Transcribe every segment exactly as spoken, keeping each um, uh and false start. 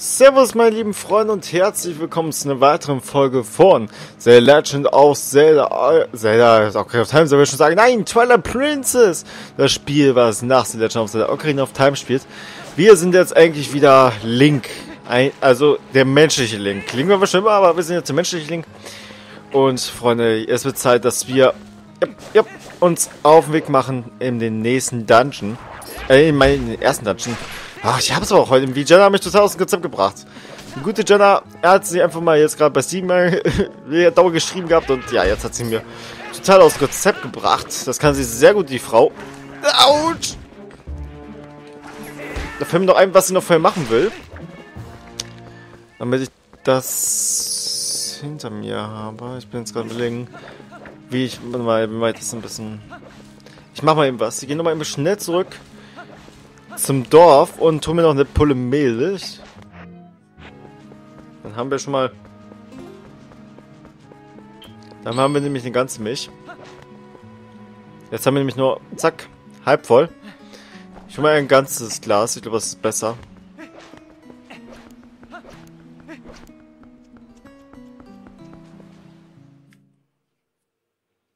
Servus meine lieben Freunde und herzlich willkommen zu einer weiteren Folge von The Legend of Zelda, Zelda, Ocarina of Time soll ich schon sagen, nein, Twilight Princess, das Spiel, was nach The Legend of Zelda Ocarina of Time spielt. Wir sind jetzt eigentlich wieder Link, also der menschliche Link, klingen wir bestimmt, aber wir sind jetzt der menschliche Link. Und Freunde, es wird Zeit, dass wir yep, yep, uns auf den Weg machen in den nächsten Dungeon, äh, in meinen ersten Dungeon. Ach, ich hab's aber auch heute. Die Jenna hat mich total aus dem Konzept gebracht. Die gute Jenna, er hat sie einfach mal jetzt gerade bei Steam dauer geschrieben gehabt und ja, jetzt hat sie mir total aus dem Konzept gebracht. Das kann sie sehr gut, die Frau. Autsch! Da fällt mir noch ein, was sie noch vorher machen will. Damit ich das hinter mir habe. Ich bin jetzt gerade überlegen, wie ich mal, wie weit das ein bisschen. Ich mach mal eben was. Ich geh nochmal eben schnell zurück zum Dorf und tun mir noch eine Pulle Milch. Dann haben wir schon mal... Dann haben wir nämlich eine ganze Milch. Jetzt haben wir nämlich nur... Zack, halb voll. Ich hole mal ein ganzes Glas. Ich glaube, das ist besser.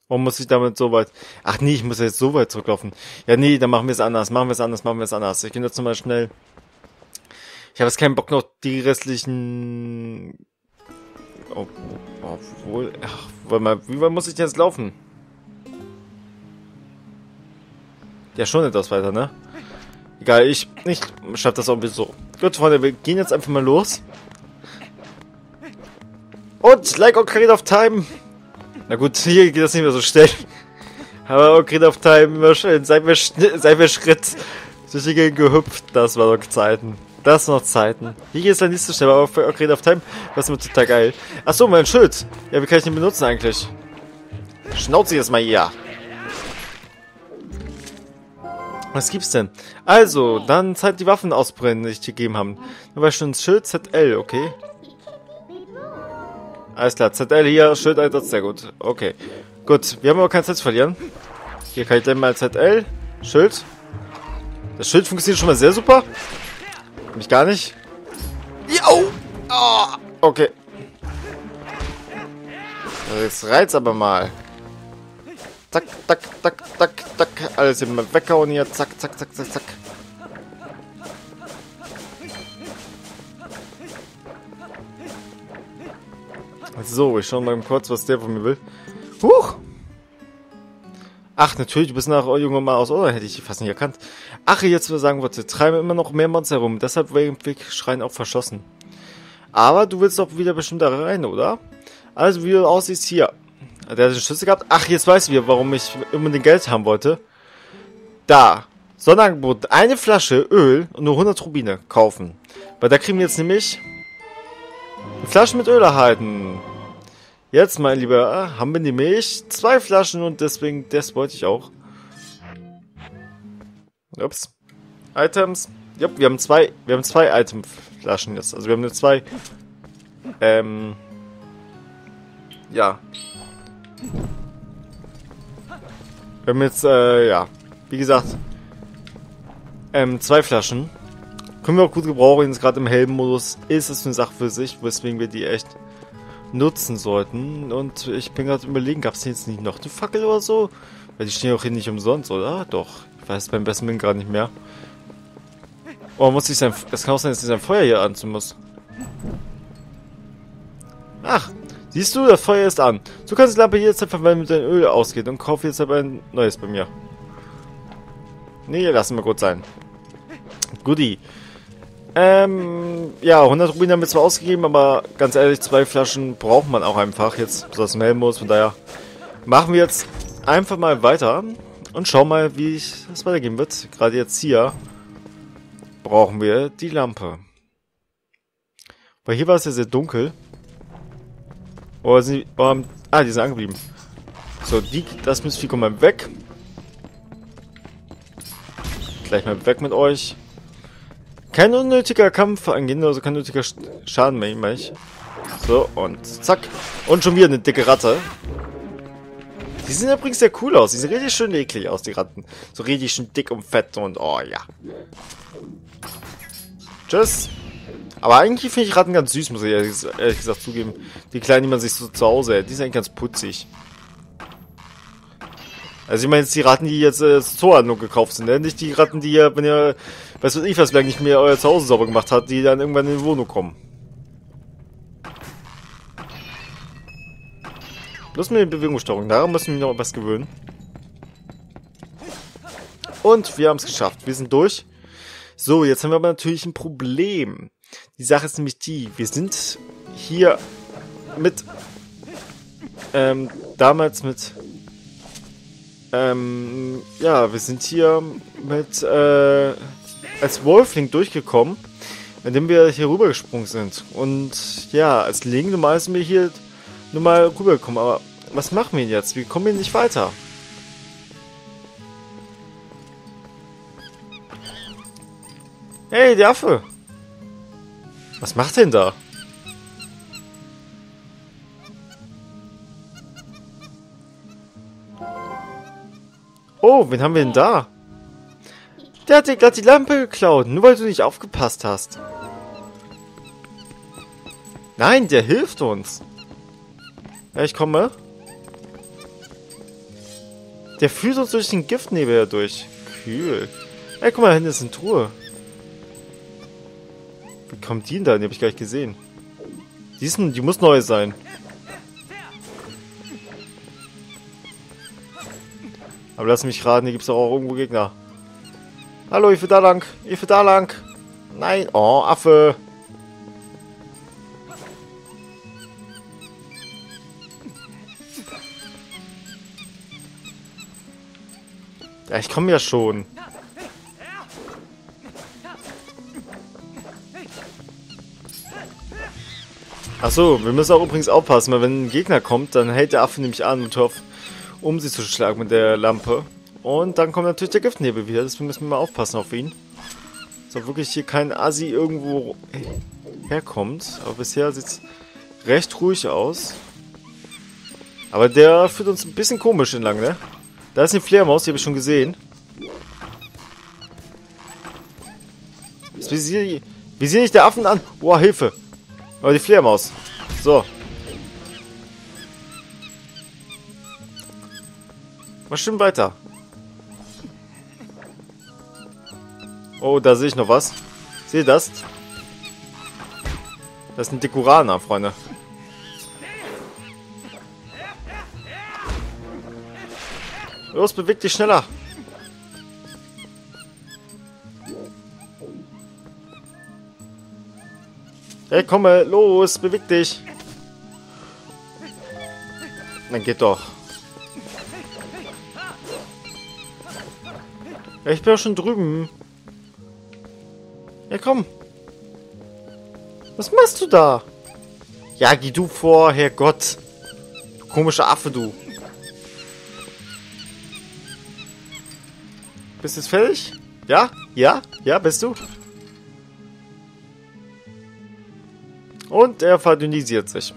Warum muss ich damit so weit... Ach nee, ich muss ja jetzt so weit zurücklaufen. Ja nee, dann machen wir es anders, machen wir es anders, machen wir es anders. Ich gehe jetzt nochmal schnell... Ich habe jetzt keinen Bock noch die restlichen... Obwohl... Ach, wie weit muss ich denn jetzt laufen? Ja, schon etwas weiter, ne? Egal, ich... Ich schaffe das auch ein bisschen so. Gut, Freunde, wir gehen jetzt einfach mal los. Und, like Ocarina of Time... Na gut, hier geht das nicht mehr so schnell. Aber Ocarina of Time, immer schön. Seid mir, sei mir Schritt durch die Gegend gehüpft. Das war noch Zeiten. Das waren noch Zeiten. Hier geht es dann nicht so schnell, aber für Ocarina of Time das ist total geil. Achso, mein Schild. Ja, wie kann ich den benutzen eigentlich? Schnauze jetzt mal hier. Was gibt's denn? Also, dann Zeit die Waffen ausbrennen, die ich dir gegeben haben. Nur weil schon Schild Z L, okay. Alles klar, Z L hier, Schild Einsatz, sehr gut. Okay, gut, wir haben aber keine Zeit zu verlieren. Hier kann ich dann mal Z L, Schild. Das Schild funktioniert schon mal sehr super. Mich gar nicht. Jo! Oh, okay. Jetzt reizt aber mal. Zack, zack, zack, zack, zack. Alles eben mal weghauen hier. Zack, zack, zack, zack, zack. So, ich schaue mal kurz, was der von mir will. Huch! Ach, natürlich, du bist nach irgendwann mal aus, oder? Hätte ich fast nicht erkannt. Ach, jetzt würde ich sagen, wir treiben immer noch mehr Monster herum. Deshalb wäre im Wegschrein auch verschossen. Aber du willst doch wieder bestimmt da rein, oder? Also, wie du aussiehst, hier. Der hat den Schlüssel gehabt. Ach, jetzt weiß ich, warum ich unbedingt Geld haben wollte. Da. Sonderangebot. Eine Flasche Öl und nur hundert Rubine kaufen. Weil da kriegen wir jetzt nämlich... Flaschen mit Öl erhalten. Jetzt, mein Lieber, haben wir die Milch. Zwei Flaschen und deswegen, das wollte ich auch. Ups. Items. Ja, wir haben zwei, wir haben zwei Itemflaschen jetzt. Also wir haben nur zwei. Ähm. Ja. Wir haben jetzt, äh, ja. Wie gesagt. Ähm, zwei Flaschen. Können wir auch gut gebrauchen, jetzt gerade im Heldenmodus ist es eine Sache für sich, weswegen wir die echt nutzen sollten. Und ich bin gerade überlegen, gab es jetzt nicht noch eine Fackel oder so? Weil die stehen auch hier nicht umsonst, oder? Doch, ich weiß beim besten Willen gerade nicht mehr. Oh, muss ich sein... Es kann auch sein, dass ich sein Feuer hier anziehen muss. Ach, siehst du, das Feuer ist an. So kannst du die Lampe jederzeit verwenden, mit deinem Öl ausgeht und kauf jetzt aber ein neues bei mir. Nee, lassen wir gut sein. Goodie. Ähm, ja, hundert Rubine haben wir zwar ausgegeben, aber ganz ehrlich, zwei Flaschen braucht man auch einfach jetzt, besonders im Heldenmodus, von daher machen wir jetzt einfach mal weiter und schauen mal, wie es weitergehen wird. Gerade jetzt hier brauchen wir die Lampe. Weil hier war es ja sehr dunkel. Oh, sind die, oh, ah, die sind angeblieben. So, die, das Mistvieh kommt mal weg. Gleich mal weg mit euch. Kein unnötiger Kampf angehen, also kein unnötiger Sch Schaden mehr, meine ich. So, und zack. Und schon wieder eine dicke Ratte. Die sehen übrigens sehr cool aus. Die sehen richtig schön eklig aus, die Ratten. So richtig schön dick und fett und oh ja. Tschüss. Aber eigentlich finde ich Ratten ganz süß, muss ich ehrlich, ehrlich gesagt zugeben. Die Kleinen, die man sich so zu Hause hält, die sind eigentlich ganz putzig. Also ich meine jetzt die Ratten, die jetzt äh, Zoohandlung gekauft sind, ne? Nicht die Ratten, die ja, wenn ihr, weiß was ich, was lange nicht mehr euer Zuhause sauber gemacht hat, die dann irgendwann in die Wohnung kommen. Bloß mit den Bewegungssteuerungen, daran müssen wir noch was gewöhnen. Und wir haben es geschafft, wir sind durch. So, jetzt haben wir aber natürlich ein Problem. Die Sache ist nämlich die, wir sind hier mit, ähm, damals mit, ähm, ja, wir sind hier mit, äh, als Wolfling durchgekommen, indem wir hier rübergesprungen sind. Und ja, als Link normal sind wir hier nur mal rübergekommen, aber was machen wir jetzt? Wir kommen hier nicht weiter. Hey, der Affe! Was macht denn da? Oh, wen haben wir denn da? Der hat dir gerade die Lampe geklaut, nur weil du nicht aufgepasst hast. Nein, der hilft uns. Ja, ich komme. Der führt uns durch den Giftnebel herdurch. Kühl. Ey, guck mal, da hinten ist eine Truhe. Wie kommt die denn da? Die habe ich gar nicht gesehen. Die, ist, die muss neu sein. Aber lass mich raten, hier gibt es doch auch irgendwo Gegner. Hallo, ich will da lang. Ich will da lang. Nein. Oh, Affe. Ja, ich komme ja schon. Achso, wir müssen auch übrigens aufpassen, weil wenn ein Gegner kommt, dann hält der Affe nämlich an und hofft, um sie zu schlagen mit der Lampe. Und dann kommt natürlich der Giftnebel wieder, deswegen müssen wir mal aufpassen auf ihn. So wirklich hier kein Assi irgendwo herkommt. Aber bisher sieht es recht ruhig aus. Aber der führt uns ein bisschen komisch entlang, ne? Da ist eine Fledermaus, die habe ich schon gesehen. Visier nicht der Affen an. Boah, Hilfe. Aber die Fledermaus. So. Mal schön weiter. Oh, da sehe ich noch was. Seht ihr das? Das ist ein Dekoraner, Freunde. Los, beweg dich schneller. Hey, komm mal, los, beweg dich. Dann geht doch. Ja, ich bin auch schon drüben. Ja, komm. Was machst du da? Ja, geh du vor, Herrgott. Du komischer Affe, du. Bist du jetzt fertig? Ja? Ja? Ja, bist du? Und er verdünnisiert sich.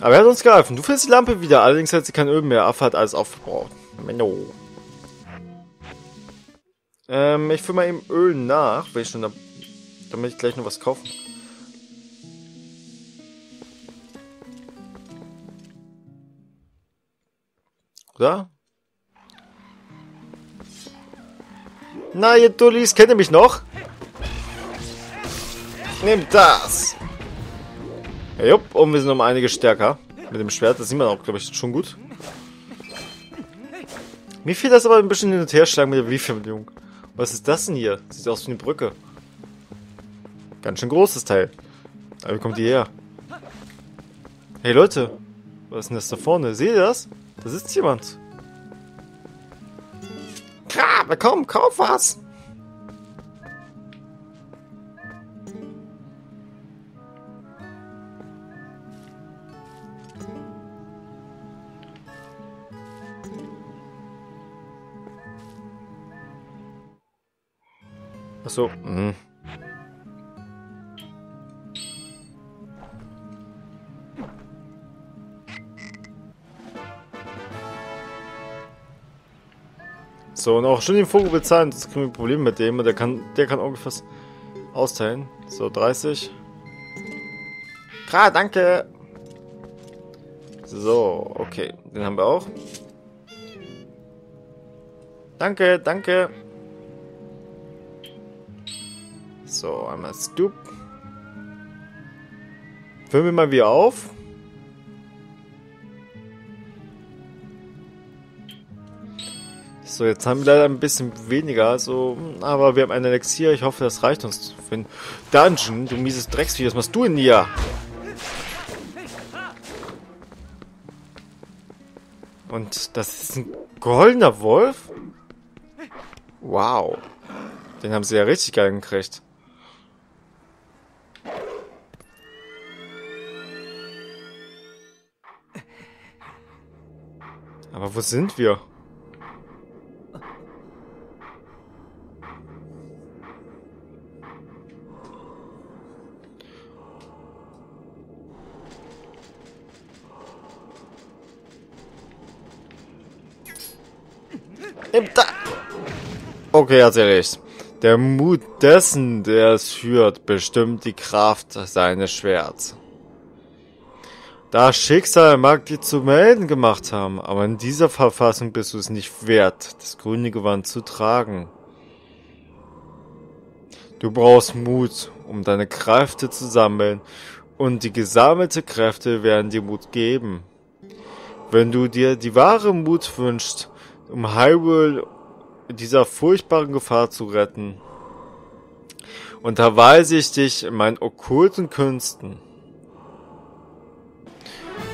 Aber er hat uns geholfen. Du findest die Lampe wieder. Allerdings hat sie kein Öl mehr. Affe hat alles aufgebraucht. Menno. Ähm, ich fülle mal eben Öl nach. Will ich schon da, damit ich gleich noch was kaufen. Oder? Na, ihr Dullis, kennt ihr mich noch? Nehmt das! Ja, jupp, und wir sind um einige stärker. Mit dem Schwert, das sieht man auch, glaube ich, schon gut. Mir fiel das aber ein bisschen hin und her schlagen mit der Wii-Vermittlung. Was ist das denn hier? Sieht aus wie eine Brücke. Ganz schön großes Teil. Aber wie kommt die her? Hey Leute, was ist denn das da vorne? Seht ihr das? Da sitzt jemand. Aber komm, kauf was! Achso, mhm. So, und auch schon den Vogel bezahlen, sonst kriegen wir Probleme mit dem. Der kann, der kann ungefähr austeilen. So, dreißig. Klar, danke. So, okay. Den haben wir auch. Danke, danke. So, einmal Stoop. Füllen wir mal wieder auf. So, jetzt haben wir leider ein bisschen weniger, so, aber wir haben einen Elixier. Ich hoffe, das reicht uns für den Dungeon. Du mieses Drecksvieh, was machst du denn hier? Und das ist ein goldener Wolf? Wow. Den haben sie ja richtig geil gekriegt. Aber wo sind wir? Okay, hat er recht. Der Mut dessen, der es führt, bestimmt die Kraft seines Schwerts. Das Schicksal mag dir zu melden gemacht haben, aber in dieser Verfassung bist du es nicht wert, das grüne Gewand zu tragen. Du brauchst Mut, um deine Kräfte zu sammeln, und die gesammelten Kräfte werden dir Mut geben. Wenn du dir die wahre Mut wünschst, um Hyrule dieser furchtbaren Gefahr zu retten, unterweise ich dich in meinen okkulten Künsten.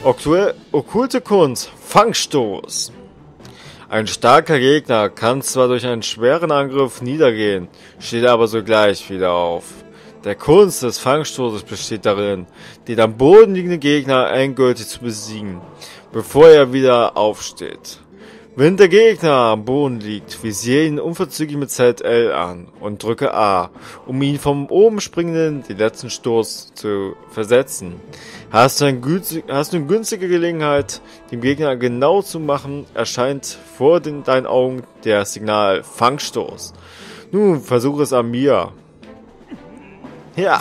Oktu- okkulte Kunst, Fangstoß. Ein starker Gegner kann zwar durch einen schweren Angriff niedergehen, steht aber sogleich wieder auf. Der Kunst des Fangstoßes besteht darin, den am Boden liegenden Gegner endgültig zu besiegen, bevor er wieder aufsteht. Wenn der Gegner am Boden liegt, visiere ihn unverzüglich mit Z L an und drücke A, um ihn vom oben springenden den letzten Stoß zu versetzen. Hast du, ein günstig, hast du eine günstige Gelegenheit, dem Gegner genau zu machen, erscheint vor den, deinen Augen das Signal Fangstoß. Nun versuche es an mir. Ja.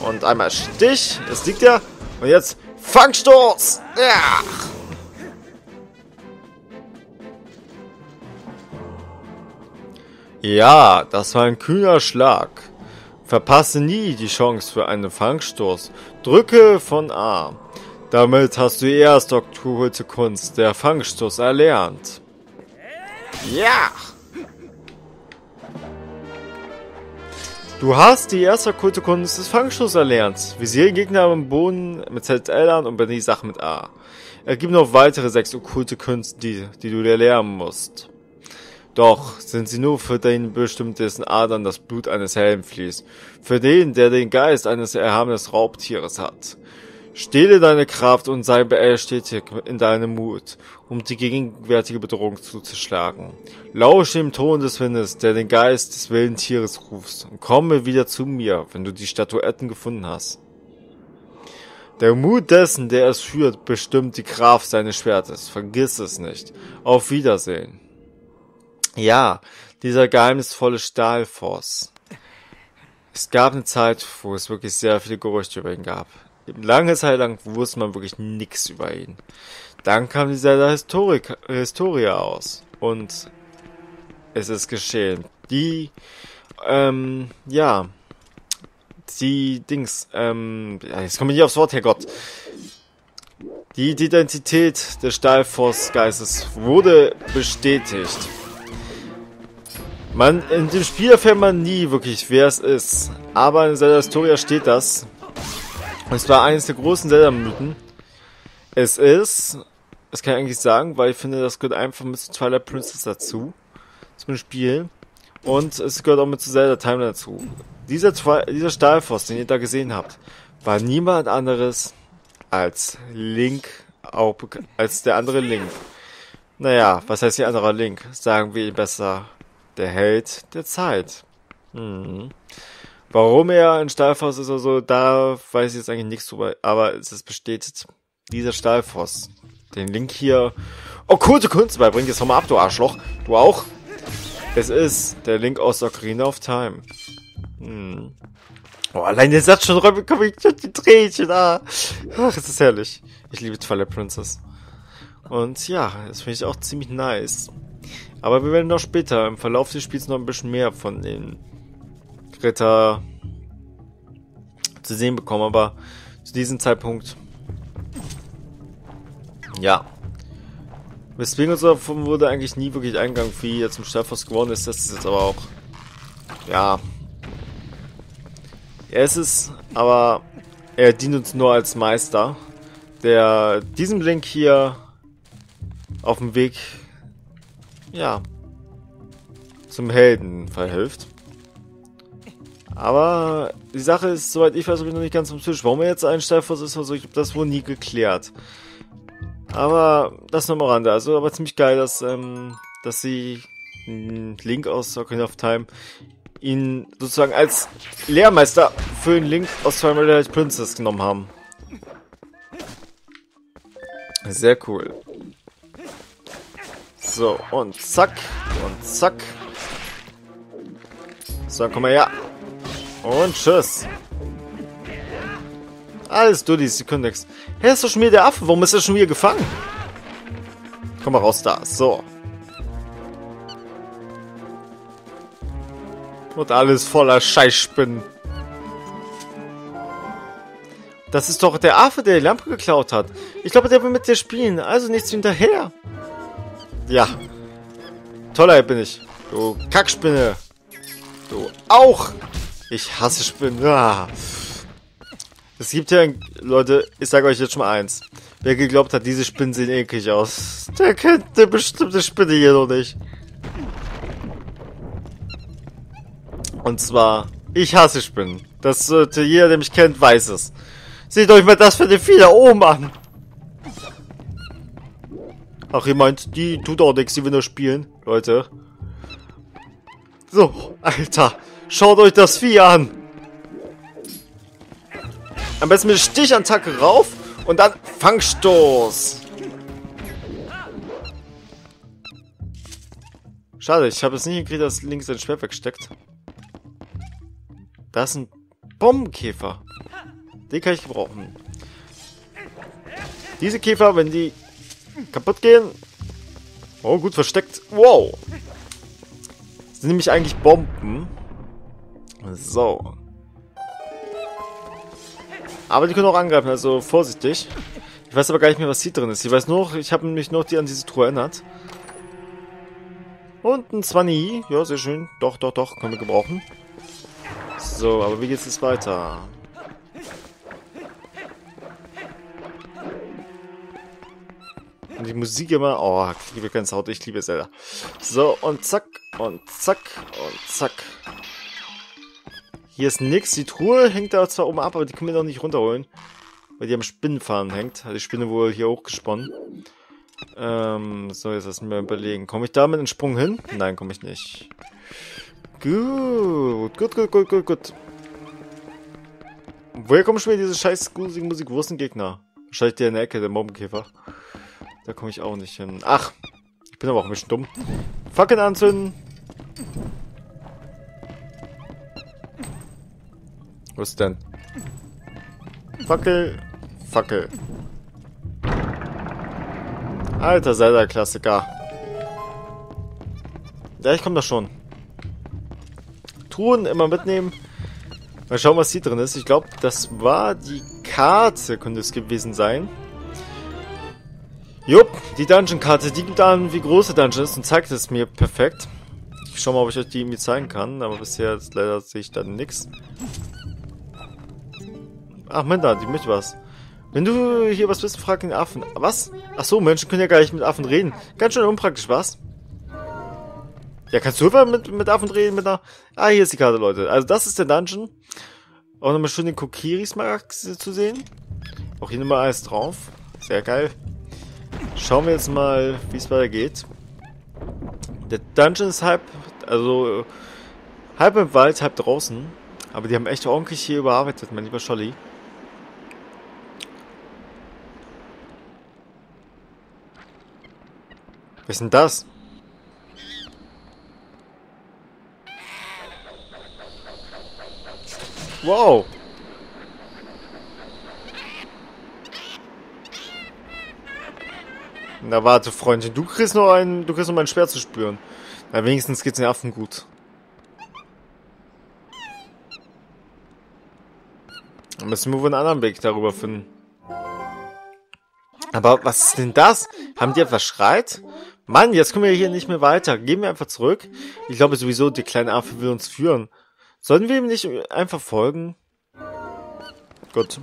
Und einmal Stich, es liegt ja. Und jetzt Fangstoß! Ja. ja, das war ein kühner Schlag. Verpasse nie die Chance für einen Fangstoß. Drücke von A. Damit hast du erst okkulte Kunst, der Fangstoß, erlernt. Ja! Du hast die erste okkulte Kunst des Fangstoßes erlernt. Visiere Gegner am Boden mit Z L an und benenne die Sache mit A. Es gibt noch weitere sechs okkulte Künste, die, die du dir lernen musst. Doch sind sie nur für den bestimmt, dessen Adern das Blut eines Helden fließt. Für den, der den Geist eines erhabenen Raubtieres hat. Stehle deine Kraft und sei bestätigt in deinem Mut, um die gegenwärtige Bedrohung zuzuschlagen. Lausche dem Ton des Windes, der den Geist des wilden Tieres ruft, und komme wieder zu mir, wenn du die Statuetten gefunden hast. Der Mut dessen, der es führt, bestimmt die Kraft seines Schwertes. Vergiss es nicht. Auf Wiedersehen. Ja, dieser geheimnisvolle Stalfos. Es gab eine Zeit, wo es wirklich sehr viele Gerüchte über ihn gab. Lange Zeit lang wusste man wirklich nichts über ihn. Dann kam die Zelda Historia aus. Und es ist geschehen. Die, ähm, ja. Die Dings, ähm, jetzt komme ich nicht aufs Wort, Herrgott. Die Identität des Stalfos-Geistes wurde bestätigt. Man, in dem Spiel erfährt man nie wirklich, wer es ist. Aber in Zelda Historia steht das. Und zwar eines der großen Zelda-Mythen. Es ist, das kann ich eigentlich sagen, weil ich finde, das gehört einfach mit zu Twilight Princess dazu, zum Spiel. Und es gehört auch mit zu Zelda-Timeline dazu. Dieser, dieser Stalfos, den ihr da gesehen habt, war niemand anderes als Link, auch als der andere Link. Naja, was heißt hier anderer Link? Sagen wir besser, der Held der Zeit. Mhm. Warum er ein Stalfos ist oder so, da weiß ich jetzt eigentlich nichts drüber. Aber es ist bestätigt, dieser Stalfos, den Link hier okkulte Kunst beibringt. Jetzt hau mal ab, du Arschloch. Du auch? Es ist der Link aus Ocarina of Time. Hm. Oh, allein der Satz schon räumt, komm ich die Tränchen. Ah. Ach, es ist herrlich. Ich liebe Twilight Princess. Und ja, das finde ich auch ziemlich nice. Aber wir werden noch später im Verlauf des Spiels noch ein bisschen mehr von den Ritter zu sehen bekommen. Aber zu diesem Zeitpunkt, ja. Weswegen uns davon wurde eigentlich nie wirklich eingegangen, wie jetzt im Stalfos geworden ist. Das ist jetzt aber auch, ja. Er ist es, aber er dient uns nur als Meister, der diesem Link hier auf dem Weg, ja, zum Helden verhilft. Aber die Sache ist, soweit ich weiß, habe ich noch nicht ganz vom Tisch. Warum er jetzt ein Stalfos ist, also ich habe das wohl nie geklärt. Aber das nochmal ran da. Also, aber ziemlich geil, dass, ähm, dass sie Link aus Ocarina of Time ihn sozusagen als Lehrmeister für den Link aus Twilight Princess genommen haben. Sehr cool. So, und zack. Und zack. So, komm mal her. Und tschüss. Alles Dullis, die können nix. Hey, ist doch schon wieder der Affe. Warum ist er schon wieder gefangen? Komm mal raus da. So. Und alles voller Scheißspinnen. Das ist doch der Affe, der die Lampe geklaut hat. Ich glaube, der will mit dir spielen. Also nichts hinterher. Ja. Toller bin ich. Du Kackspinne. Du auch. Ich hasse Spinnen. Ah. Es gibt ja... Leute, ich sage euch jetzt schon mal eins. Wer geglaubt hat, diese Spinnen sehen eklig aus, der kennt eine bestimmte Spinne hier noch nicht. Und zwar, ich hasse Spinnen. Das sollte jeder, der mich kennt, weiß es. Seht euch mal das für den Fieder oben an. Ach, ihr meint, die tut auch nichts, die will nur spielen, Leute. So, Alter, schaut euch das Vieh an. Am besten mit Stichattacke rauf und dann Fangstoß. Schade, ich habe es nicht gekriegt, dass links sein Schwert wegsteckt. Das ist ein Bombenkäfer. Den kann ich gebrauchen. Diese Käfer, wenn die kaputt gehen... Oh, gut versteckt. Wow. Das sind nämlich eigentlich Bomben. So. Aber die können auch angreifen, also vorsichtig. Ich weiß aber gar nicht mehr, was hier drin ist. Ich weiß nur noch, ich habe mich noch die an diese Truhe erinnert. Und ein Zwanni. Ja, sehr schön. Doch, doch, doch. Können wir gebrauchen. So, aber wie geht's jetzt weiter? Und die Musik immer... Oh, ich liebe ganz Haut. Ich liebe Zelda. So, und zack. Und zack. Und zack. Hier ist nix. Die Truhe hängt da zwar oben ab, aber die können wir noch nicht runterholen. Weil die am Spinnenfaden hängt. Hat die Spinne wohl hier hochgesponnen. Ähm, so, jetzt lassen wir überlegen. Komme ich da mit einem Sprung hin? Nein, komme ich nicht. Gut, gut, gut, gut, gut, gut. Woher kommt schon wieder diese scheiß Musik? Wo ist ein Gegner? Wahrscheinlich der in der Ecke, der Bombenkäfer. Da komme ich auch nicht hin. Ach, ich bin aber auch ein bisschen dumm. Fackeln anzünden. Was denn? Fackel, Fackel. Alter Zelda-Klassiker. Ja, ich komme da schon. Truhen immer mitnehmen. Mal schauen, was hier drin ist. Ich glaube, das war die Karte, könnte es gewesen sein. Jupp, die Dungeon-Karte. Die gibt an, wie groß der Dungeon ist und zeigt es mir perfekt. Ich schau mal, ob ich euch die irgendwie zeigen kann, aber bisher leider sehe ich da nichts. Ach, Männer, die mit was. Wenn du hier was bist, frag den Affen. Was? Ach so, Menschen können ja gar nicht mit Affen reden. Ganz schön unpraktisch, was? Ja, kannst du über mit, mit Affen reden? Mit einer... Ah, hier ist die Karte, Leute. Also, das ist der Dungeon. Auch nochmal schön den Kokiris mal zu sehen. Auch hier nochmal alles drauf. Sehr geil. Schauen wir jetzt mal, wie es weitergeht. Der Dungeon ist halb... Also, halb im Wald, halb draußen. Aber die haben echt ordentlich hier überarbeitet, mein lieber Scholli. Was ist denn das? Wow! Na warte, Freundchen, du kriegst nur ein, du kriegst nur mein Schwert zu spüren. Na wenigstens geht's den Affen gut. Dann müssen wir wohl einen anderen Weg darüber finden. Aber was ist denn das? Haben die etwas schreit? Mann, jetzt kommen wir hier nicht mehr weiter. Gehen wir einfach zurück. Ich glaube sowieso, der kleine Affe will uns führen. Sollten wir ihm nicht einfach folgen? Gut.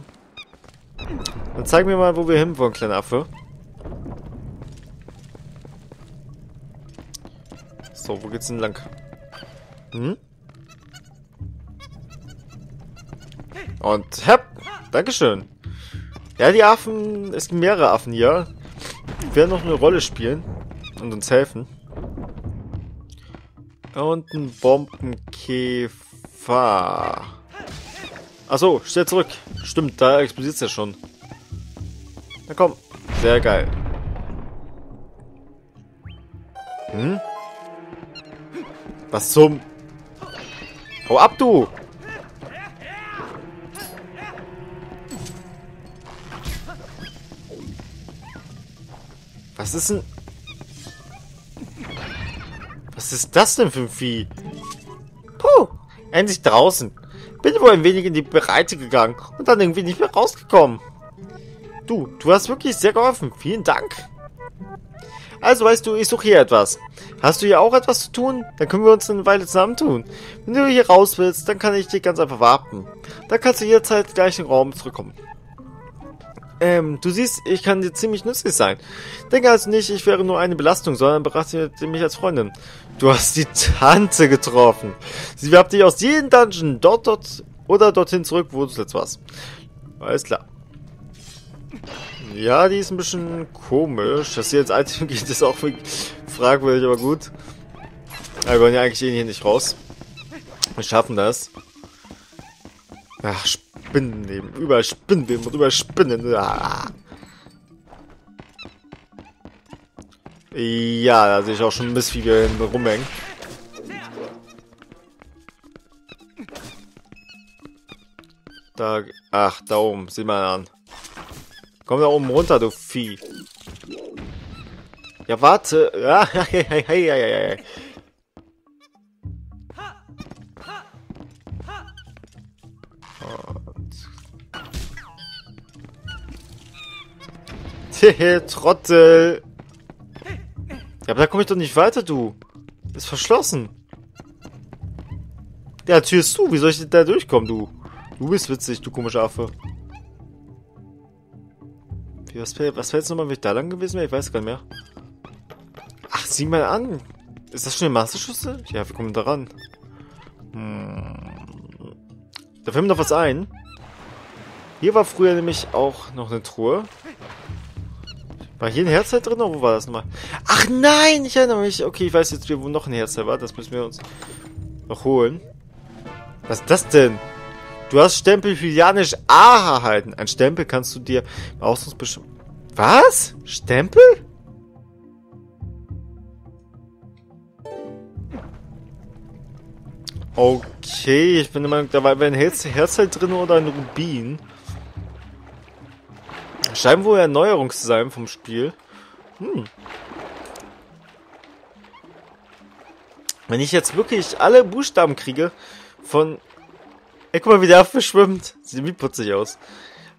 Dann zeig mir mal, wo wir hin wollen, kleiner Affe. So, wo geht's denn lang? Hm? Und, hepp! Dankeschön! Ja, die Affen, es gibt mehrere Affen hier. Die werden noch eine Rolle spielen und uns helfen. Und ein Bombenkäfer. Achso, stell zurück. Stimmt, da explodiert es ja schon. Na komm. Sehr geil. Hm? Was zum... Hau ab, du! Was ist denn... Was ist das denn für ein Vieh? Puh, endlich draußen. Bin wohl ein wenig in die Breite gegangen und dann irgendwie nicht mehr rausgekommen. Du, du hast wirklich sehr geholfen. Vielen Dank. Also weißt du, ich suche hier etwas. Hast du hier auch etwas zu tun? Dann können wir uns eine Weile zusammentun. Wenn du hier raus willst, dann kann ich dich ganz einfach warten. Dann kannst du jederzeit gleich in den Raum zurückkommen. Ähm, du siehst, ich kann dir ziemlich nützlich sein. Denke also nicht, ich wäre nur eine Belastung, sondern betrachte mich als Freundin. Du hast die Tante getroffen. Sie wirbt dich aus jedem Dungeon dort, dort oder dorthin zurück, wo du zuletzt warst. Alles klar. Ja, die ist ein bisschen komisch. Dass sie jetzt Item geht, ist auch fragwürdig, aber gut. Aber wir wollen ja eigentlich eh hier nicht raus. Wir schaffen das. Ach, Spinnen eben. Überall Spinnen und überall Spinnen. Ah. Ja, da sehe ich auch schon Mist, wie wir hinten rumhängen. Da, ach, da oben. Sieh mal an. Komm da oben runter, du Vieh. Ja, warte. Ah, hey, hey, hey, hey, hey. Hehe, Trottel. Ja, aber da komme ich doch nicht weiter, du. Ist verschlossen. Ja, Tür ist zu. Wie soll ich denn da durchkommen, du? Du bist witzig, du komische Affe. Wie, was wäre jetzt nochmal, wenn ich da lang gewesen wäre? Ich weiß gar nicht mehr. Ach, sieh mal an. Ist das schon eine Masterschüssel? Ja, wir kommen da ran. Hm. Da fällt mir noch was ein. Hier war früher nämlich auch noch eine Truhe. War hier ein Herzteil drin oder wo war das nochmal? Ach nein, ich erinnere mich. Okay, ich weiß jetzt, wo noch ein Herzteil war. Das müssen wir uns noch holen. Was ist das denn? Du hast Stempel filianisch A H erhalten. Ein Stempel kannst du dir im Ausdruck bestimmen. Was? Stempel? Okay, ich bin der Meinung, da war ein Herzteil drin oder ein Rubin. Scheint wohl Erneuerung zu sein vom Spiel. Hm. Wenn ich jetzt wirklich alle Buchstaben kriege von... Ey, guck mal, wie der Affe schwimmt. Sieht wie putzig aus.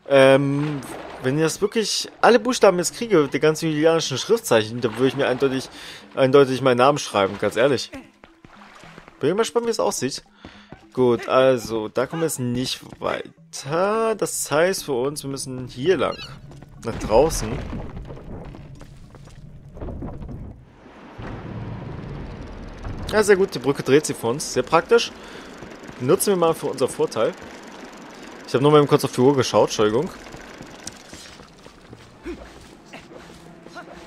Ähm, wenn ich das wirklich alle Buchstaben jetzt kriege, die ganzen julianischen Schriftzeichen, dann würde ich mir eindeutig, eindeutig meinen Namen schreiben, ganz ehrlich. Bin ich mal gespannt, wie es aussieht. Gut, also, da kommen wir jetzt nicht weiter. Das heißt für uns, wir müssen hier lang. Nach draußen. Ja, sehr gut, die Brücke dreht sich für uns. Sehr praktisch. Nutzen wir mal für unser Vorteil. Ich habe nur mal eben kurz auf die Uhr geschaut, Entschuldigung.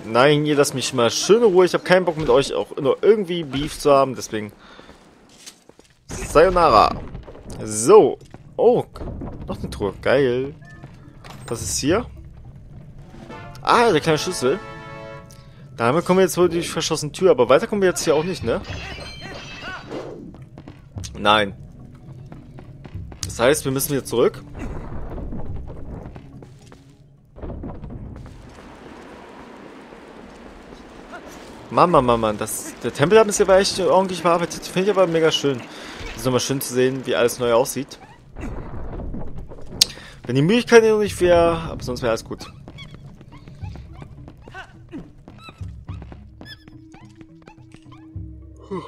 Nein, ihr lasst mich mal schön in Ruhe. Ich habe keinen Bock mit euch auch nur irgendwie Beef zu haben, deswegen... Sayonara. So. Oh, noch eine Truhe. Geil. Was ist hier? Ah, der kleine Schlüssel. Damit kommen wir jetzt wohl durch die verschlossene Tür, aber weiter kommen wir jetzt hier auch nicht, ne? Nein. Das heißt, wir müssen hier zurück. Mann, Mann, Mann, Mann. Das, der Tempel hat uns hier echt ordentlich bearbeitet. Finde ich aber mega schön. Es ist nochmal schön zu sehen, wie alles neu aussieht. Wenn die Müdigkeit noch nicht wäre, aber sonst wäre alles gut. Puh.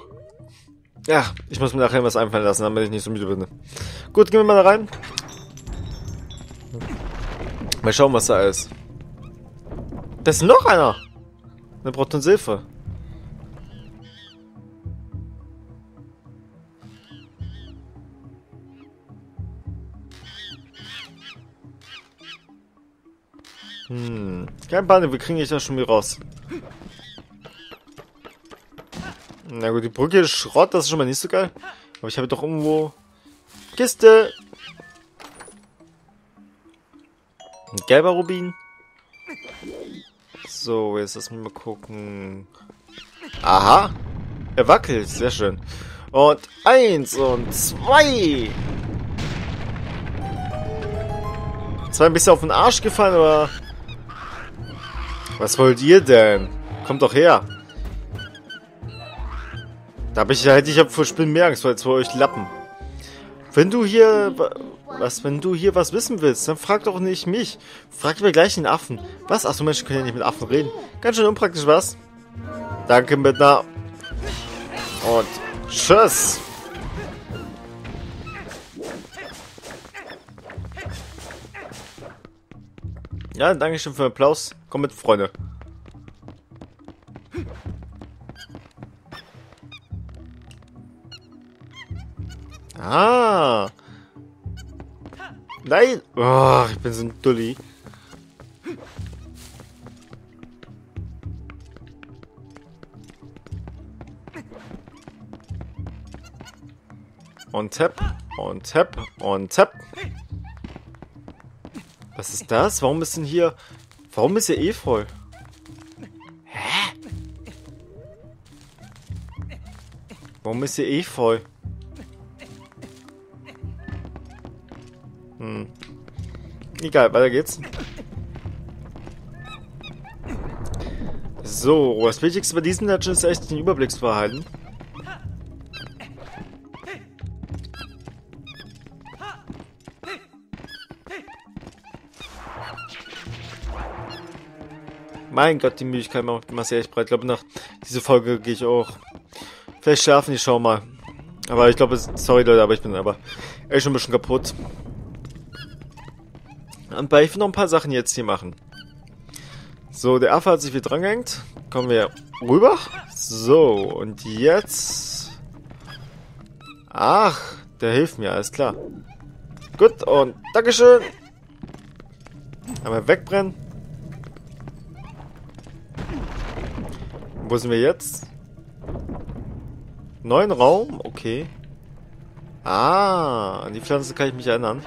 Ja, ich muss mir nachher was einfallen lassen, damit ich nicht so müde bin. Gut, gehen wir mal da rein. Mal schauen, was da ist. Da ist noch einer! Der braucht uns Hilfe. Hm. Keine Panik, wir kriegen dich da schon wieder raus. Na gut, die Brücke ist Schrott, das ist schon mal nicht so geil. Aber ich habe doch irgendwo... Kiste! Ein gelber Rubin. So, jetzt lass mich mal gucken. Aha! Er wackelt, sehr schön. Und eins und zwei! Zwei ein bisschen auf den Arsch gefallen, aber... Was wollt ihr denn? Kommt doch her. Da hab ich, da hätte ich ja vor Spinnen mehr Angst, weil es vor euch Lappen. Wenn du hier... Was, wenn du hier was wissen willst, dann frag doch nicht mich. Frag mir gleich den Affen. Was? Achso, Menschen können ja nicht mit Affen reden. Ganz schön unpraktisch, was? Danke, Mittner. Und tschüss. Ja, danke schön für den Applaus. Komm mit, Freunde. Ah. Nein. Oh, ich bin so ein Dulli. Und tap. Und tap. Und tap. Was ist das? Warum ist denn hier... Warum ist hier eh voll? Hä? Warum ist hier eh voll? Hm. Egal, weiter geht's. So, das Wichtigste bei diesem Dungeon ist echt den Überblick zu behalten. Mein Gott, die Müdigkeit macht mir echt breit. Ich glaube, nach dieser Folge gehe ich auch. Vielleicht schlafen, ich schau mal. Aber ich glaube, sorry Leute, aber ich bin aber echt schon ein bisschen kaputt. Und ich will noch ein paar Sachen jetzt hier machen. So, der Affe hat sich wieder dran gehängt. Kommen wir rüber. So, und jetzt... Ach, der hilft mir, alles klar. Gut, und Dankeschön. Einmal wegbrennen. Wo sind wir jetzt? Neuen Raum? Okay. Ah, an die Pflanze kann ich mich erinnern.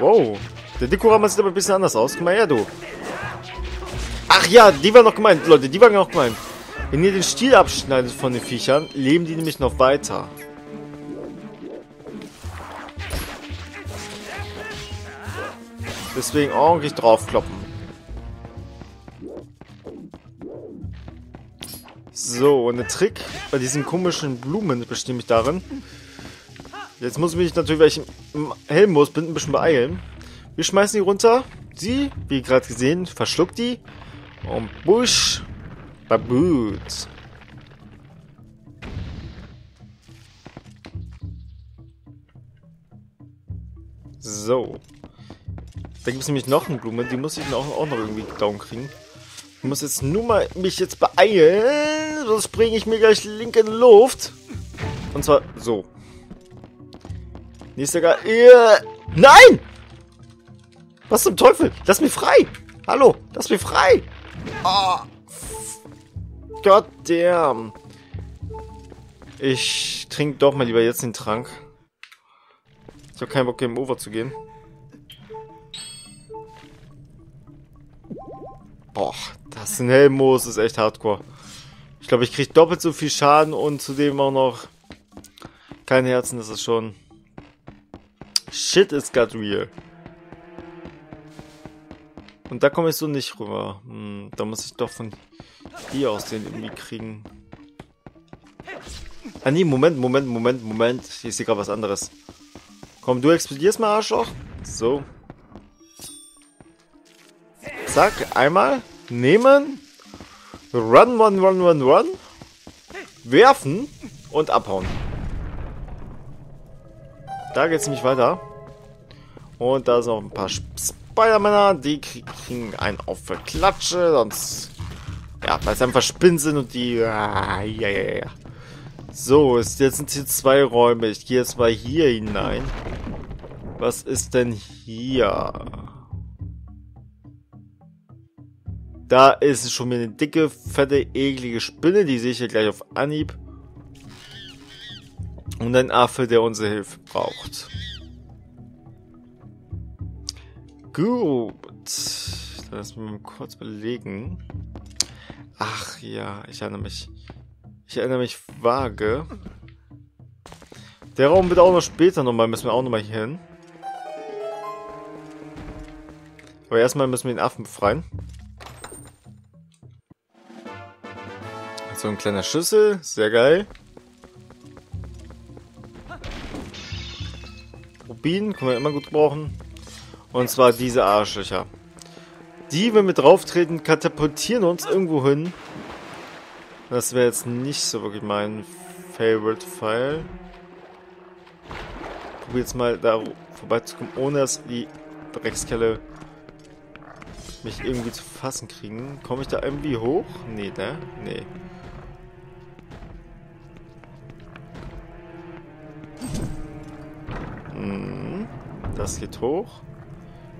Wow, der Dikorama sieht aber ein bisschen anders aus. Guck mal her, du. Ach ja, die waren noch gemeint, Leute, die waren noch gemeint. Wenn ihr den Stiel abschneidet von den Viechern, leben die nämlich noch weiter. Deswegen ordentlich draufkloppen. So, und der Trick bei diesen komischen Blumen besteht mich darin... Jetzt muss ich mich natürlich, weil ich im Heldenmodus bin, ein bisschen beeilen. Wir schmeißen die runter. Sie, wie gerade gesehen, verschluckt die. Und busch. Babut. So. Da gibt es nämlich noch eine Blume. Die muss ich dann auch, auch noch irgendwie down kriegen. Ich muss jetzt nur mal mich jetzt beeilen. Sonst springe ich mir gleich link in die Luft. Und zwar so. Nächster Geist. Yeah. Nein! Was zum Teufel? Lass mich frei! Hallo, lass mich frei! Oh. Gott damn. Ich trinke doch mal lieber jetzt den Trank. Ich habe keinen Bock, Game Over zu gehen. Boah, da den Heldenmodus ist echt hardcore. Ich glaube, ich kriege doppelt so viel Schaden und zudem auch noch kein Herzen. Das ist schon... Shit, it's got real. Und da komme ich so nicht rüber. Hm, da muss ich doch von hier aus den irgendwie kriegen. Ah nee, Moment, Moment, Moment, Moment. Hier ist hier gerade was anderes. Komm, du explodierst mal, Arschloch. So. Zack, einmal. Nehmen. Run, run, run, run, run. Werfen. Und abhauen. Da geht's nämlich weiter. Und da sind noch ein paar Spider-Männer. Die kriegen einen auf für Klatsche. Sonst... Ja, weil sie einfach Spinnen sind und die... Ah, ja, ja, ja. So, jetzt sind hier zwei Räume. Ich gehe jetzt mal hier hinein. Was ist denn hier? Da ist schon wieder eine dicke, fette, eklige Spinne. Die sehe ich hier gleich auf Anhieb. Und ein Affe, der unsere Hilfe braucht. Gut. Lass mich kurz überlegen. Ach ja, ich erinnere mich. Ich erinnere mich vage. Der Raum wird auch noch später nochmal. Müssen wir auch nochmal hier hin. Aber erstmal müssen wir den Affen befreien. So ein kleiner Schlüssel. Sehr geil. Rubin können wir immer gut brauchen. Und zwar diese Arschlöcher. Die, wenn wir drauf treten, katapultieren uns irgendwo hin. Das wäre jetzt nicht so wirklich mein Favorite File. Ich probiere jetzt mal da vorbeizukommen, ohne dass die Dreckskelle mich irgendwie zu fassen kriegen. Komme ich da irgendwie hoch? Nee, ne? Nee. Hm, das geht hoch.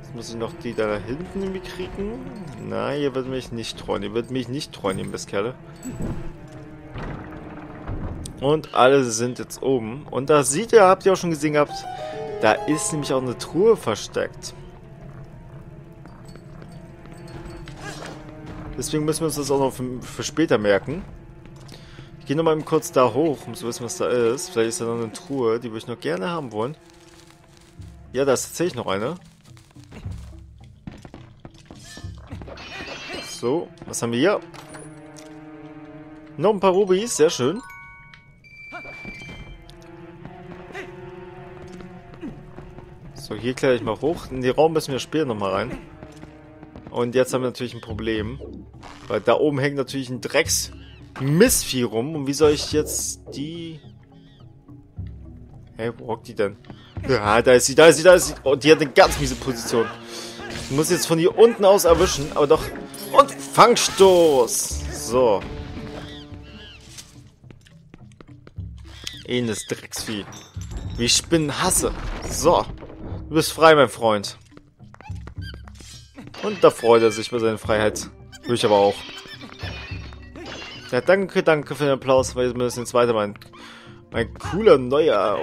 Jetzt muss ich noch die da hinten irgendwie kriegen. Nein, ihr wird mich nicht treuen. Ihr wird mich nicht treuen, ihr Mistkerle. Und alle sind jetzt oben. Und da seht ihr, habt ihr auch schon gesehen gehabt, da ist nämlich auch eine Truhe versteckt. Deswegen müssen wir uns das auch noch für, für später merken. Ich gehe nochmal kurz da hoch, um zu wissen, was da ist. Vielleicht ist da noch eine Truhe, die würde ich noch gerne haben wollen. Ja, da ist tatsächlich noch eine. So, was haben wir hier? Noch ein paar Rubis, sehr schön. So, hier kläre ich mal hoch. In den Raum müssen wir später nochmal rein. Und jetzt haben wir natürlich ein Problem. Weil da oben hängt natürlich ein Drecks-Missvieh rum. Und wie soll ich jetzt die... Hey, wo hockt die denn? Ja, da ist sie, da ist sie, da ist sie. Oh, die hat eine ganz miese Position. Ich muss jetzt von hier unten aus erwischen. Aber doch... Und Fangstoß! So. Ähnliches Drecksvieh. Wie Spinnen hasse. So. Du bist frei, mein Freund. Und da freut er sich über seine Freiheit. Will ich aber auch. Ja, danke, danke für den Applaus, weil wir müssen jetzt weiter. Mein, mein cooler, neuer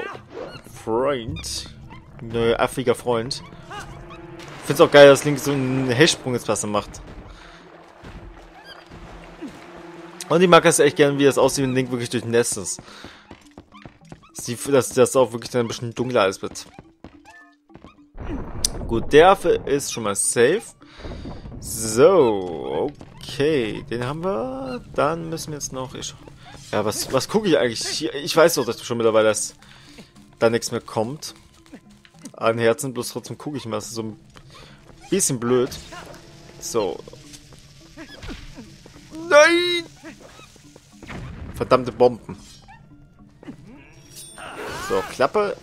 Freund. Neuer, affiger Freund. Ich find's auch geil, dass Link so einen Hechsprung ins Wasser macht. Und ich mag es echt gerne, wie das aussieht, wenn Link wirklich durch den Nest ist. Dass das auch wirklich dann ein bisschen dunkler alles wird. Gut, der Affe ist schon mal safe. So, okay. Den haben wir. Dann müssen wir jetzt noch... Ich, ja, was, was gucke ich eigentlich? Ich weiß doch, dass du schon mittlerweile dass da nichts mehr kommt. An Herzen, bloß trotzdem gucke ich mal. Das ist so ein bisschen blöd. So. Nein! Verdammte Bomben. So, Klappe.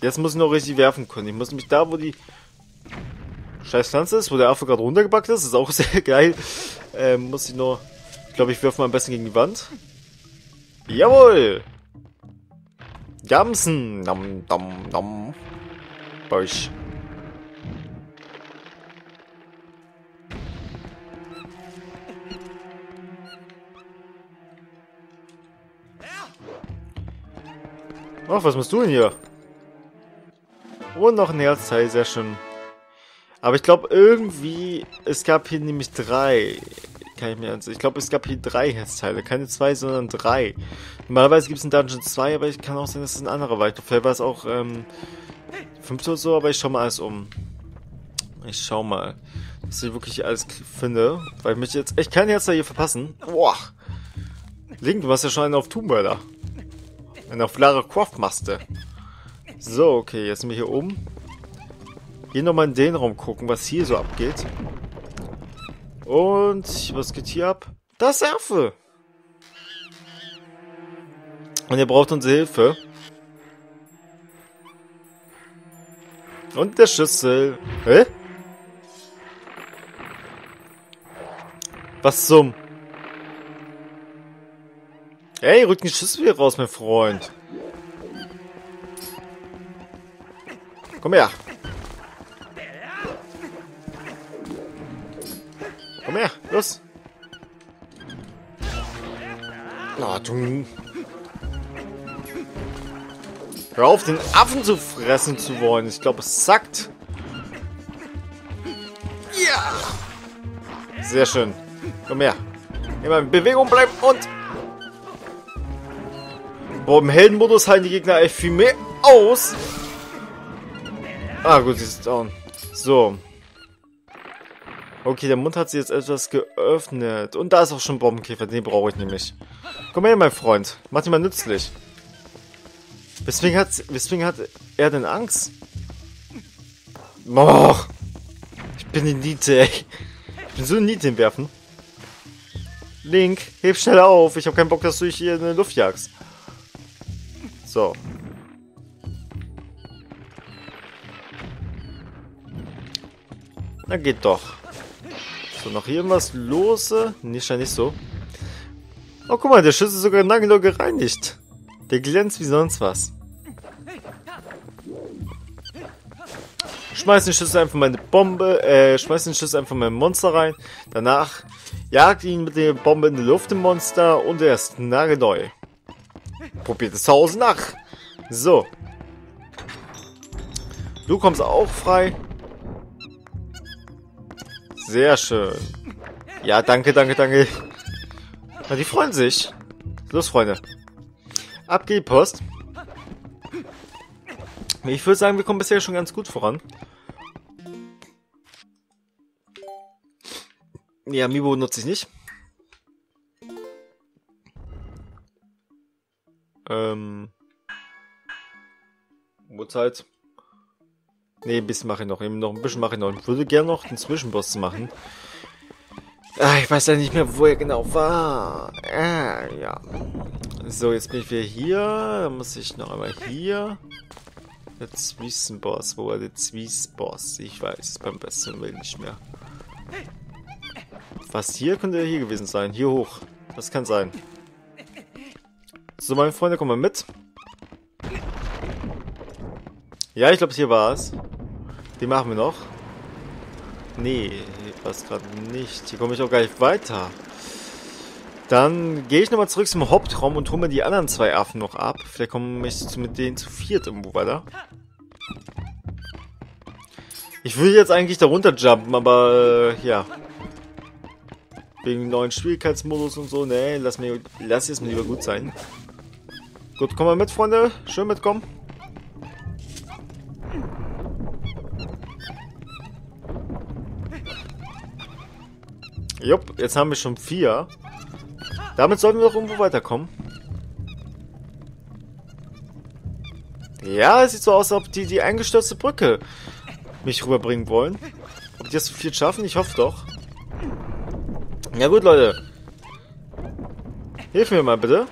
Jetzt muss ich noch richtig werfen können. Ich muss mich da, wo die scheiß Pflanze ist, wo der Affe gerade runtergebackt ist, ist auch sehr geil. Ähm, muss ich nur... Ich glaube, ich werfe mal am besten gegen die Wand. Jawohl! Gamsen! Dam, dam, dam. Bei euch. Ach, was machst du denn hier? Und noch ein Herzteil, sehr schön. Aber ich glaube irgendwie, es gab hier nämlich drei. Kann ich mir ansehen. Ich glaube, es gab hier drei Herzteile. Keine zwei, sondern drei. Normalerweise gibt es in Dungeon zwei, aber ich kann auch sehen, dass es ein anderer war. Vielleicht war es auch ähm, fünf oder so, aber ich schau mal alles um. Ich schau mal, dass ich wirklich alles finde. Weil ich möchte jetzt echt kein Herzteil hier verpassen. Boah. Link, du machst ja schon einen auf Tomb Raider. Einen auf Lara Croft machst du. So, okay, jetzt sind wir hier oben. Hier nochmal in den Raum gucken, was hier so abgeht. Und was geht hier ab? Das Erfe! Und er braucht unsere Hilfe. Und der Schüssel. Hä? Was zum? Ey, rück den Schüssel wieder raus, mein Freund. Komm her. Komm her, los! Na, du! Hör auf, den Affen zu fressen zu wollen. Ich glaube, es sackt. Ja! Sehr schön. Komm her. Immer in Bewegung bleiben und... Boah, im Heldenmodus halten die Gegner echt viel mehr aus. Ah, gut, sie ist down. So. Okay, der Mund hat sich jetzt etwas geöffnet. Und da ist auch schon ein Bombenkäfer. Den brauche ich nämlich. Komm her, mein Freund. Mach dich mal nützlich. Weswegen hat, weswegen hat er denn Angst? Boah. Ich bin die Niete, ey. Ich bin so eine Niete im Werfen. Link, heb schnell auf. Ich habe keinen Bock, dass du dich hier in die Luft jagst. So. Na, geht doch. So, noch hier irgendwas lose? Nee, scheint nicht so. Oh, guck mal, der Schüssel ist sogar nagelneu gereinigt. Der glänzt wie sonst was. Schmeiß den Schüssel einfach meine Bombe, äh, schmeiß den Schüssel einfach mein Monster rein. Danach jagt ihn mit der Bombe in die Luft im Monster und er ist nagelneu. Probiert es tausend nach. So. Du kommst auch frei. Sehr schön. Ja, danke, danke, danke. Na, die freuen sich. Los, Freunde. Ab geht die Post. Ich würde sagen, wir kommen bisher schon ganz gut voran. Nee, Amiibo nutze ich nicht. Ähm. Uhrzeit. Ne, ein bisschen mache ich noch. Eben noch ein bisschen mache ich noch. Ich würde gerne noch den Zwischenboss machen. Ah, ich weiß ja nicht mehr, wo er genau war. Ah, ja. So, jetzt bin ich wieder hier. Dann muss ich noch einmal hier. Der Zwischenboss. Wo war der Zwischenboss? Ich weiß beim besten Willen nicht mehr. Was hier könnte hier gewesen sein? Hier hoch. Das kann sein. So, meine Freunde, kommen wir mit. Ja, ich glaube, hier war es. Den machen wir noch. Nee, hier war es gerade nicht. Hier komme ich auch gar nicht weiter. Dann gehe ich nochmal zurück zum Hauptraum und hole mir die anderen zwei Affen noch ab. Vielleicht komme ich mit denen zu viert irgendwo weiter. Ich will jetzt eigentlich da runter jumpen, aber äh, ja. Wegen neuen Schwierigkeitsmodus und so. Nee, lass mir, lass jetzt mal lieber gut sein. Gut, kommen wir mit, Freunde. Schön mitkommen. Jupp, jetzt haben wir schon vier. Damit sollten wir doch irgendwo weiterkommen. Ja, es sieht so aus, als ob die die eingestürzte Brücke mich rüberbringen wollen. Ob die das zu viel schaffen? Ich hoffe doch. Na gut, Leute. Hilf mir mal bitte.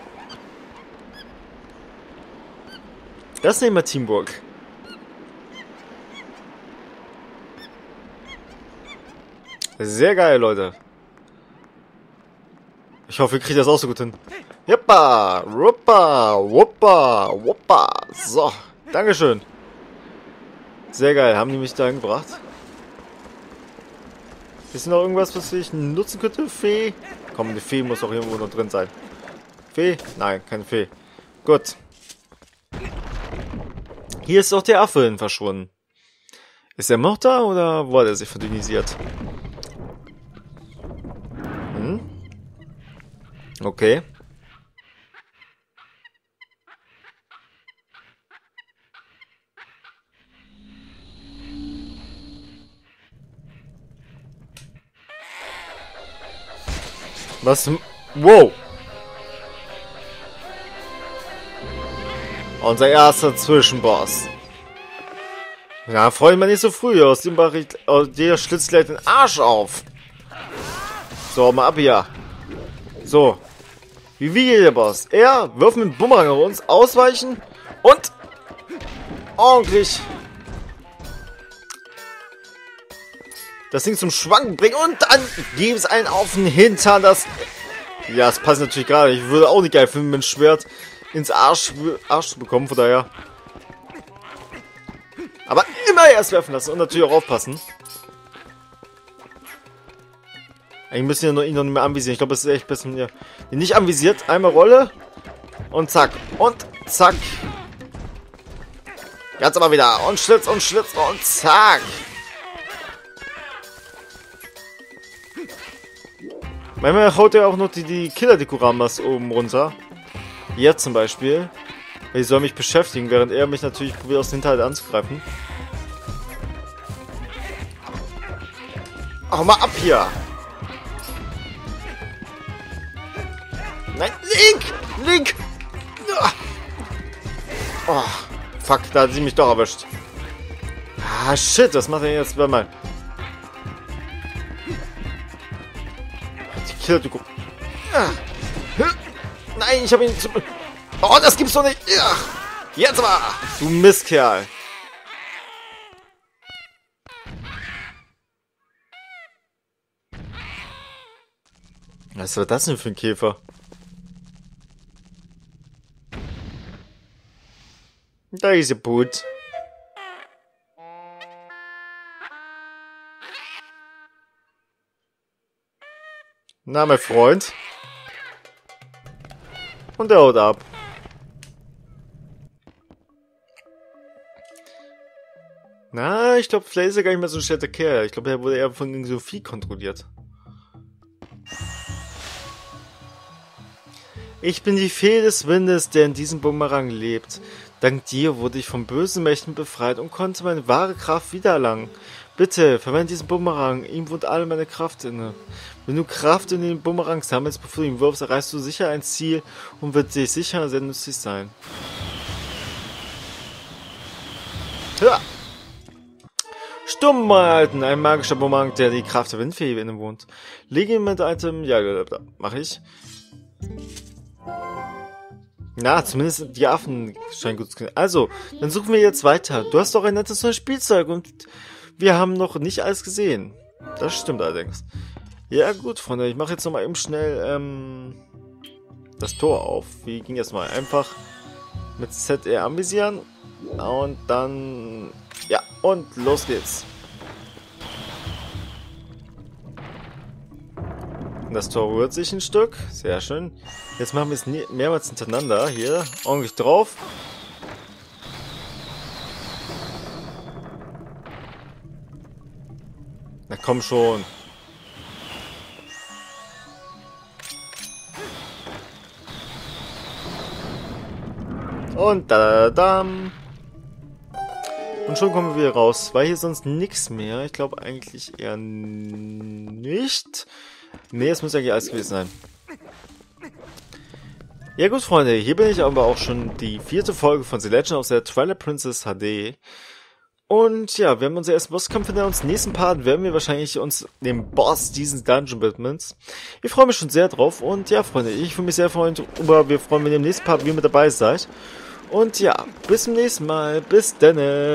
Das nehmen wir Teamwork. Sehr geil, Leute. Ich hoffe, ihr kriegt das auch so gut hin. Jeppa, ruppa, wuppa, wuppa. So, Dankeschön. Sehr geil, haben die mich dahin gebracht. Ist noch irgendwas, was ich nutzen könnte? Fee? Komm, eine Fee muss auch irgendwo noch drin sein. Fee? Nein, keine Fee. Gut. Hier ist auch der Affe hin verschwunden. Ist er noch da oder wurde er sich verdünnisiert? Hm? Okay. Was? Wow! Unser erster Zwischenboss. Ja, freu ich mich nicht so früh. Aus dem Barriere, der schlitzt gleich den Arsch auf. So, mal ab hier. So. Wie wir der Boss. Er wirft mit dem Bumerang auf uns. Ausweichen. Und. Ordentlich. Das Ding zum Schwanken bringen. Und dann gibt es einen auf den Hintern. Das. Ja, das passt natürlich gerade. Ich würde auch nicht geil finden, mit dem Schwert ins Arsch, Arsch zu bekommen, von daher. Aber immer erst werfen lassen und natürlich auch aufpassen. Eigentlich müssen wir nur ihn noch nicht mehr anvisieren. Ich glaube, es ist echt besser, wenn ihr ihn nicht anvisiert. Einmal Rolle und zack. Und zack. Ganz aber wieder. Und Schlitz und Schlitz und zack. Manchmal haut er auch noch die, die Killer-Dekoramas oben runter. Jetzt zum Beispiel. Ich soll mich beschäftigen, während er mich natürlich probiert, aus dem Hinterhalt anzugreifen. Ach, mal ab hier! Nein, Link! Link! Oh, fuck, da hat sie mich doch erwischt. Ah, shit, was macht er jetzt bei mal? Die Killer. Nein, ich habe ihn zu... Oh, das gibt's doch nicht! Ja. Jetzt aber! Du Mistkerl! Was war das denn für ein Käfer? Da ist er gut. Na, mein Freund. Und er haut ab. Na, ich glaube, Flaze ist gar nicht mehr so ein schlechter Kerl. Ich glaube, er wurde eher von irgend so Vieh kontrolliert. Ich bin die Fee des Windes, der in diesem Bumerang lebt. Dank dir wurde ich von bösen Mächten befreit und konnte meine wahre Kraft wiedererlangen. Bitte, verwende diesen Bumerang. Ihm wohnt alle meine Kraft inne. Wenn du Kraft in den Bumerang sammelst, bevor du ihn wirfst, erreichst du sicher ein Ziel und wird dir sicher sehr nützlich sein. Ja. Stumm halten, ein magischer Bumerang, der die Kraft der Windfee innewohnt. Lege ihn mit einem... Ja, mache ich. Na, zumindest die Affen scheinen gut zu kennen. Also, dann suchen wir jetzt weiter. Du hast doch ein nettes neues Spielzeug und wir haben noch nicht alles gesehen. Das stimmt allerdings. Ja gut, Freunde, ich mache jetzt nochmal eben schnell ähm, das Tor auf. Wie ging das mal? Einfach mit Z R anvisieren und dann... Ja, und los geht's. Das Tor rührt sich ein Stück. Sehr schön. Jetzt machen wir es mehrmals hintereinander. Hier, ordentlich drauf. Na komm schon. Und da, da, da. Und schon kommen wir wieder raus. War hier sonst nichts mehr? Ich glaube eigentlich eher nicht. Ne, es muss ja alles gewesen sein. Ja gut, Freunde, hier bin ich aber auch schon die vierte Folge von The Legend of Zelda Twilight Princess H D. Und ja, wir haben unseren ersten Bosskampf hinter uns. Im nächsten Part werden wir wahrscheinlich uns dem Boss dieses Dungeon widmen. Ich freue mich schon sehr drauf. Und ja, Freunde, ich würde mich sehr freuen über... Wir freuen uns, wenn ihr im nächsten Part wieder mit dabei seid. Und ja, bis zum nächsten Mal. Bis dann.